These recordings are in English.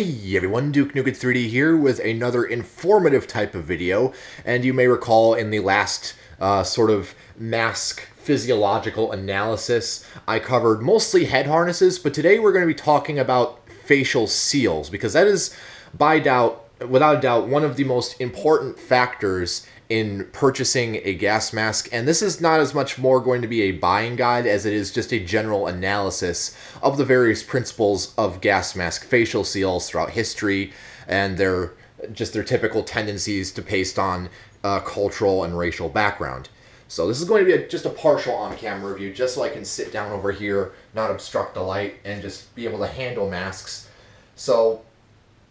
Hey everyone, DukeNuked3D here with another informative type of video, and you may recall in the last sort of mask physiological analysis, I covered mostly head harnesses, but today we're going to be talking about facial seals, because that is, without a doubt, one of the most important factors in purchasing a gas mask, and this is not as much more going to be a buying guide as it is just a general analysis of the various principles of gas mask facial seals throughout history and their typical tendencies to based on cultural and racial background. So this is going to be just a partial on-camera review, just so I can sit down over here, not obstruct the light, and just be able to handle masks. So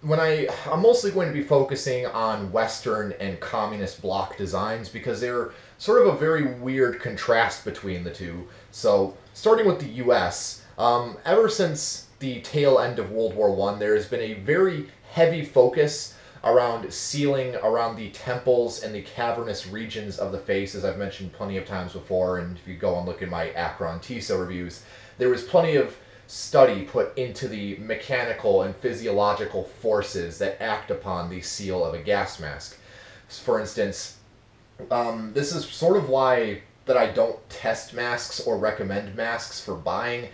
I'm mostly going to be focusing on Western and communist bloc designs because they're sort of a very weird contrast between the two. So starting with the US, ever since the tail end of World War I, there has been a very heavy focus around sealing around the temples and the cavernous regions of the face, as I've mentioned plenty of times before, and if you go and look at my Akron Tisa reviews, there was plenty of study put into the mechanical and physiological forces that act upon the seal of a gas mask. For instance, this is sort of why that I don't test masks or recommend masks for buying,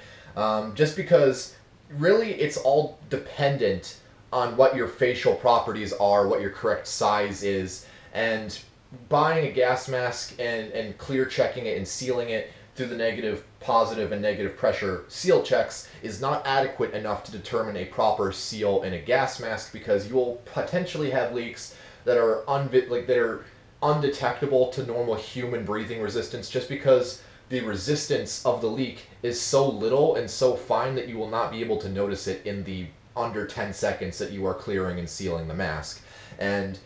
just because really it's all dependent on what your facial properties are, what your correct size is, and buying a gas mask and clear checking it and sealing it through the negative, positive, and negative pressure seal checks is not adequate enough to determine a proper seal in a gas mask, because you will potentially have leaks that are undetectable to normal human breathing resistance, just because the resistance of the leak is so little and so fine that you will not be able to notice it in the under 10 seconds that you are clearing and sealing the mask. And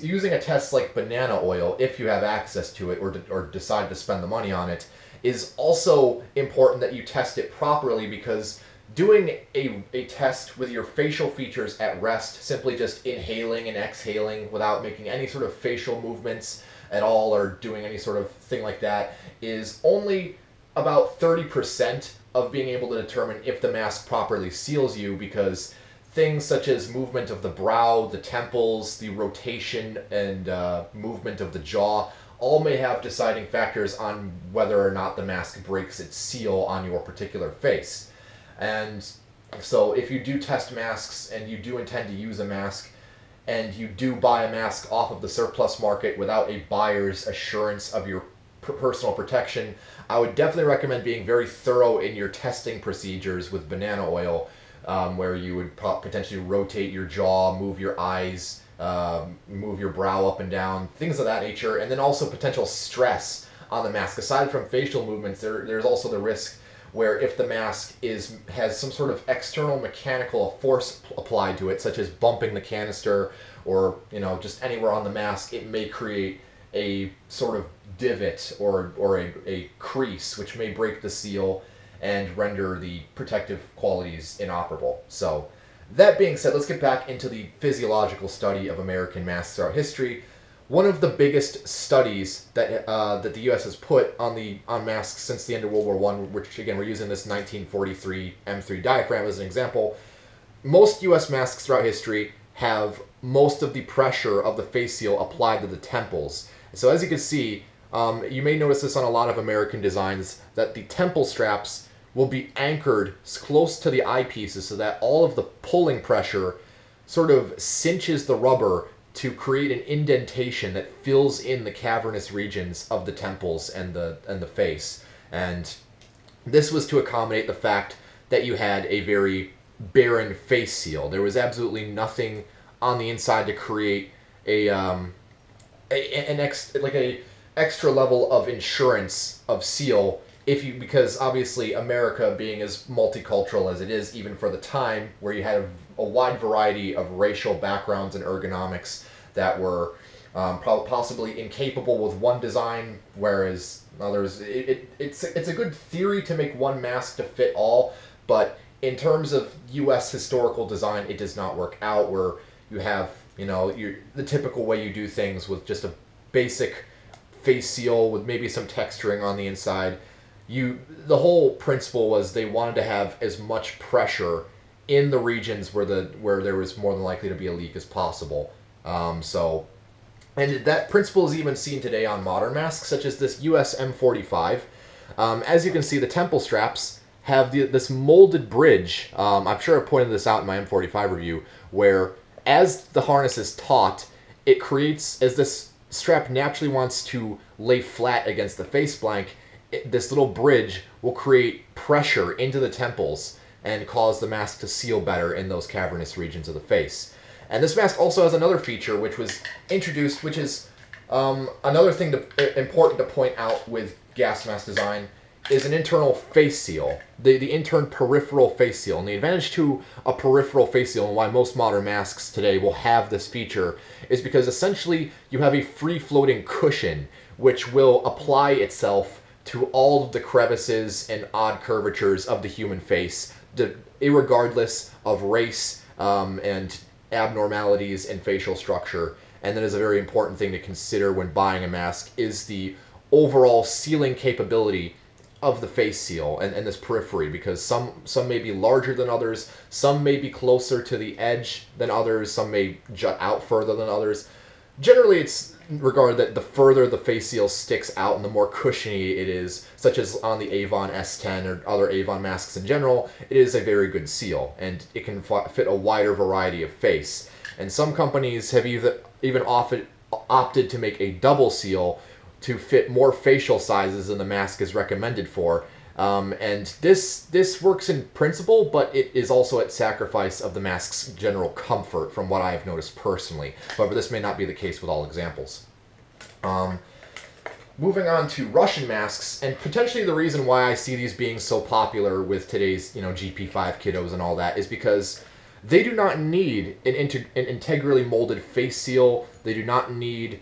using a test like banana oil, if you have access to it or decide to spend the money on it, is also important that you test it properly, because doing a test with your facial features at rest, simply just inhaling and exhaling without making any sort of facial movements at all or doing any sort of thing like that, is only about 30% of being able to determine if the mask properly seals you, because things such as movement of the brow, the temples, the rotation and movement of the jaw, all may have deciding factors on whether or not the mask breaks its seal on your particular face. And so if you do test masks and you do intend to use a mask and you do buy a mask off of the surplus market without a buyer's assurance of your personal protection, I would definitely recommend being very thorough in your testing procedures with banana oil, where you would potentially rotate your jaw, move your eyes, move your brow up and down, things of that nature, and then also potential stress on the mask. Aside from facial movements, there's also the risk where if the mask has some sort of external mechanical force applied to it, such as bumping the canister or just anywhere on the mask, it may create a sort of divot or a crease, which may break the seal and render the protective qualities inoperable. So, that being said, let's get back into the physiological study of American masks throughout history. One of the biggest studies that that the U.S. has put on masks since the end of World War I, which again we're using this 1943 M3 diaphragm as an example. Most U.S. masks throughout history have most of the pressure of the face seal applied to the temples. So as you can see, you may notice this on a lot of American designs, that the temple straps will be anchored close to the eyepieces so that all of the pulling pressure sort of cinches the rubber to create an indentation that fills in the cavernous regions of the temples and the face. And this was to accommodate the fact that you had a very barren face seal. There was absolutely nothing on the inside to create an extra level of insurance of seal, because obviously America, being as multicultural as it is, even for the time, where you had a wide variety of racial backgrounds and ergonomics that were possibly incapable with one design, whereas others, it's a good theory to make one mask to fit all, but in terms of U.S. historical design, it does not work out, where you have the typical way you do things with just a basic face seal with maybe some texturing on the inside. The whole principle was they wanted to have as much pressure in the regions where the there was more than likely to be a leak as possible. And that principle is even seen today on modern masks, such as this US M45. As you can see, the temple straps have this molded bridge. I'm sure I pointed this out in my M45 review, where as the harness is taut, it creates, as this strap naturally wants to lay flat against the face blank, this little bridge will create pressure into the temples and cause the mask to seal better in those cavernous regions of the face. And this mask also has another feature which was introduced, which is another thing important to point out with gas mask design, is an internal face seal, the intern peripheral face seal. And the advantage to a peripheral face seal, and why most modern masks today will have this feature, is because essentially you have a free-floating cushion which will apply itself to all of the crevices and odd curvatures of the human face, irregardless of race and abnormalities in facial structure. And that is a very important thing to consider when buying a mask, is the overall sealing capability of the face seal and this periphery, because some may be larger than others, some may be closer to the edge than others, some may jut out further than others. Generally, it's regarded that the further the face seal sticks out and the more cushiony it is, such as on the Avon S10 or other Avon masks in general, it is a very good seal, and it can fit a wider variety of face. And some companies have even often opted to make a double seal to fit more facial sizes than the mask is recommended for. And this works in principle, but it is also at sacrifice of the mask's general comfort, from what I have noticed personally. However, this may not be the case with all examples. Moving on to Russian masks, and potentially the reason why I see these being so popular with today's GP5 kiddos and all that, is because they do not need an integrally molded face seal. They do not need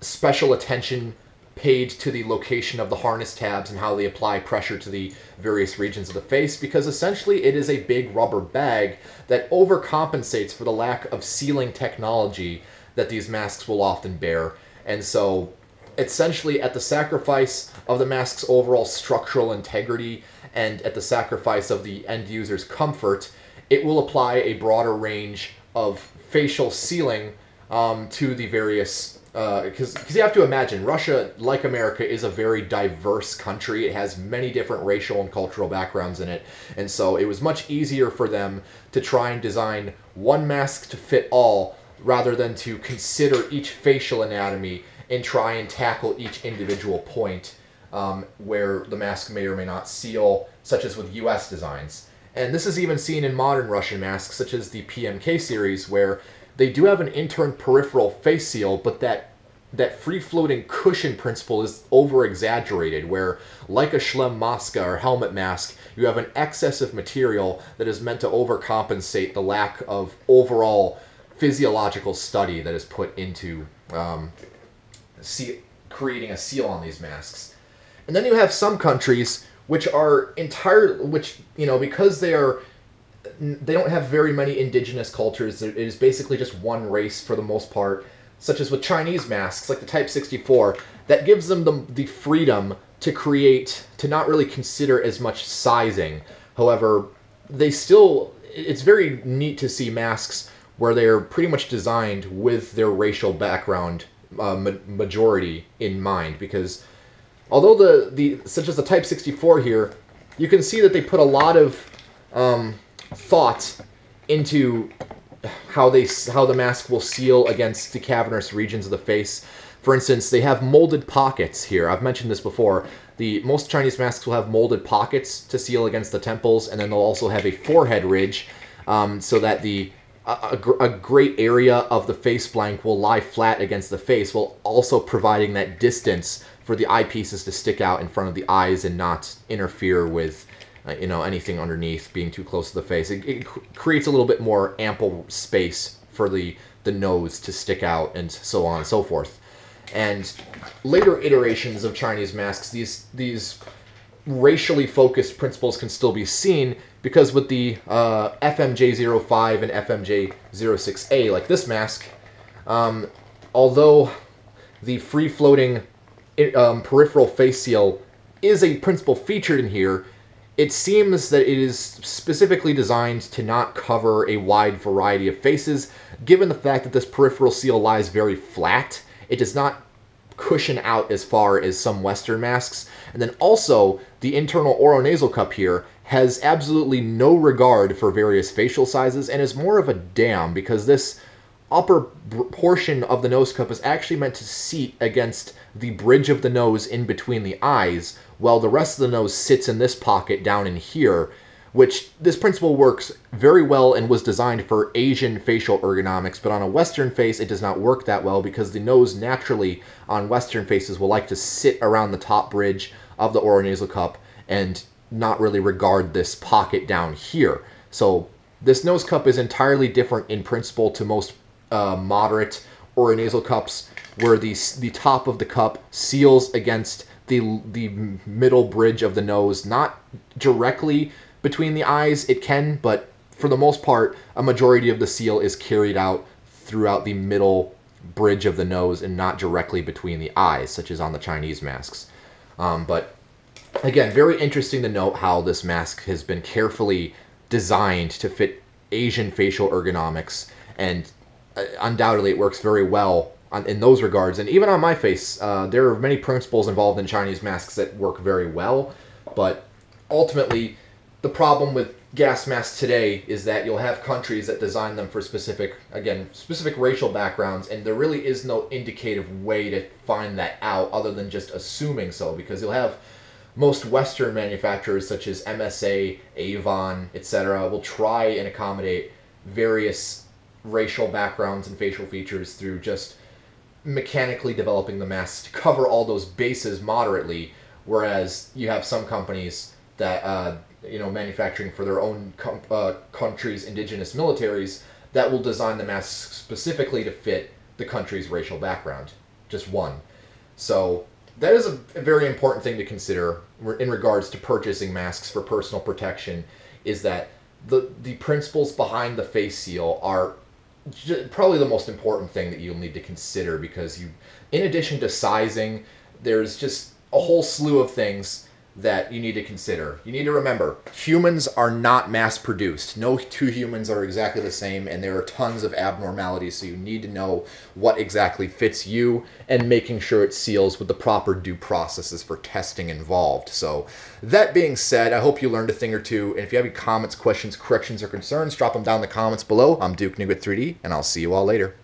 special attention paid to the location of the harness tabs and how they apply pressure to the various regions of the face, because essentially it is a big rubber bag that overcompensates for the lack of sealing technology that these masks will often bear. And so essentially at the sacrifice of the mask's overall structural integrity and at the sacrifice of the end user's comfort, it will apply a broader range of facial sealing to the various, because you have to imagine, Russia, like America, is a very diverse country. It has many different racial and cultural backgrounds in it, and so it was much easier for them to try and design one mask to fit all, rather than to consider each facial anatomy and try and tackle each individual point where the mask may or may not seal, such as with US designs. And this is even seen in modern Russian masks, such as the PMK series, where they do have an intern peripheral face seal, but that free-floating cushion principle is over-exaggerated, where, like a Schlem mosca or helmet mask, you have an excess of material that is meant to overcompensate the lack of overall physiological study that is put into creating a seal on these masks. And then you have some countries which are because they don't have very many indigenous cultures. It is basically just one race for the most part, such as with Chinese masks, like the Type 64, that gives them the freedom to not really consider as much sizing. However, it's very neat to see masks where they're pretty much designed with their racial background majority in mind, because although such as the Type 64 here, you can see that they put a lot of thought into how the mask will seal against the cavernous regions of the face. For instance, they have molded pockets here. I've mentioned this before. Most Chinese masks will have molded pockets to seal against the temples, and then they'll also have a forehead ridge so that a great area of the face blank will lie flat against the face, while also providing that distance for the eyepieces to stick out in front of the eyes and not interfere with anything underneath being too close to the face. It creates a little bit more ample space for the nose to stick out, and so on and so forth. And later iterations of Chinese masks, these racially focused principles can still be seen, because with the FMJ05 and FMJ06A, like this mask, although the free-floating peripheral face seal is a principal feature in here, It seems that it is specifically designed to not cover a wide variety of faces, given the fact that this peripheral seal lies very flat. It does not cushion out as far as some Western masks. And then also, the internal oronasal cup here has absolutely no regard for various facial sizes and is more of a dam, because this upper portion of the nose cup is actually meant to seat against the bridge of the nose in between the eyes, while the rest of the nose sits in this pocket down in here, which this principle works very well and was designed for Asian facial ergonomics, but on a Western face it does not work that well because the nose naturally on Western faces will like to sit around the top bridge of the oronasal cup and not really regard this pocket down here. So this nose cup is entirely different in principle to most moderate oronasal cups, where the top of the cup seals against the middle bridge of the nose, not directly between the eyes. It can, but for the most part, a majority of the seal is carried out throughout the middle bridge of the nose and not directly between the eyes, such as on the Chinese masks. But again, very interesting to note how this mask has been carefully designed to fit Asian facial ergonomics, and undoubtedly it works very well in those regards. And even on my face, there are many principles involved in Chinese masks that work very well, but ultimately the problem with gas masks today is that you'll have countries that design them for specific, again, specific racial backgrounds, and there really is no indicative way to find that out other than just assuming so, because you'll have most Western manufacturers such as MSA, Avon, etc. will try and accommodate various racial backgrounds and facial features through just mechanically developing the mask to cover all those bases moderately, whereas you have some companies that, manufacturing for their own country's indigenous militaries that will design the mask specifically to fit the country's racial background, just one. So that is a very important thing to consider in regards to purchasing masks for personal protection, is that the principles behind the face seal are probably the most important thing that you'll need to consider, because you, in addition to sizing, there's just a whole slew of things that you need to consider. You need to remember, humans are not mass-produced. No two humans are exactly the same, and there are tons of abnormalities, so you need to know what exactly fits you and making sure it seals with the proper due processes for testing involved. So that being said, I hope you learned a thing or two, and if you have any comments, questions, corrections, or concerns, drop them down in the comments below. I'm DukeNuked3D, and I'll see you all later.